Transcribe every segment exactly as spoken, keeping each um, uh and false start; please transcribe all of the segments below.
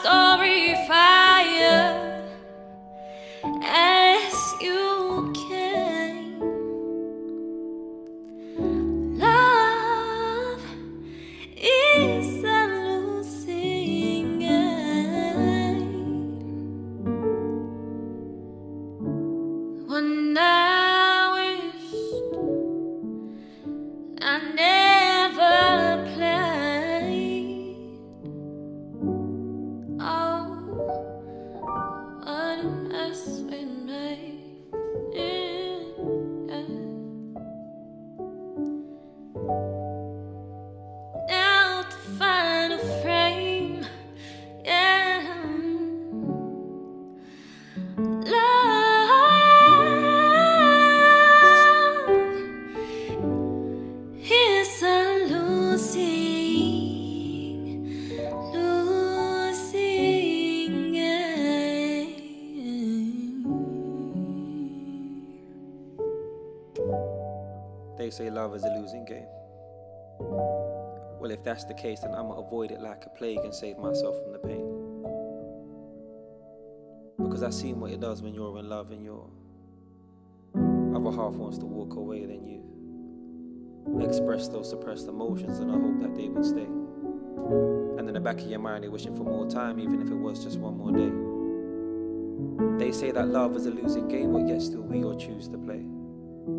story fire as you came. Love is a losing game. One night I never played. Oh, what a mess we made. Yeah. Now to find a frame, yeah. Love. They say love is a losing game. Well, if that's the case, then I'ma avoid it like a plague and save myself from the pain. Because I've seen what it does when you're in love and your other half wants to walk away, then you express those suppressed emotions in the hope that they would stay. And in the back of your mind, you're wishing for more time, even if it was just one more day. They say that love is a losing game, but yet still we all choose to play.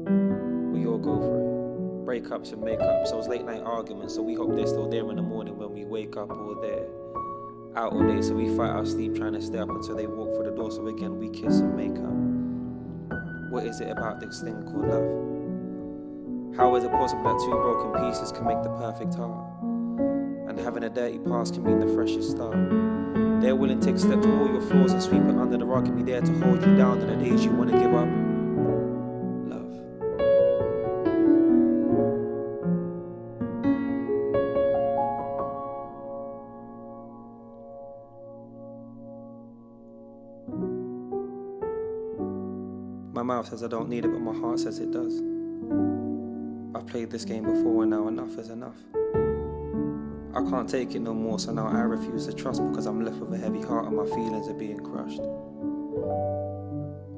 We all go for it. Breakups and makeups, those late night arguments, so we hope they're still there in the morning when we wake up, or they're out all day, so we fight our sleep trying to stay up until they walk through the door, so again we kiss and make up. What is it about this thing called love? How is it possible that two broken pieces can make the perfect heart? And having a dirty past can mean the freshest start. They're willing to take steps to all your flaws and sweep it under the rug and be there to hold you down on the days you want to give up. My mouth says I don't need it, but my heart says it does. I've played this game before and now enough is enough. I can't take it no more, so now I refuse to trust, because I'm left with a heavy heart and my feelings are being crushed.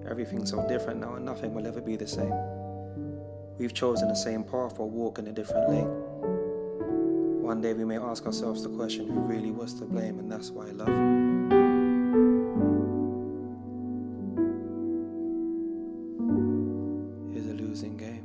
Everything's so different now and nothing will ever be the same. We've chosen the same path or walk in a different lane. One day we may ask ourselves the question, who really was to blame? And that's why love. Losing game.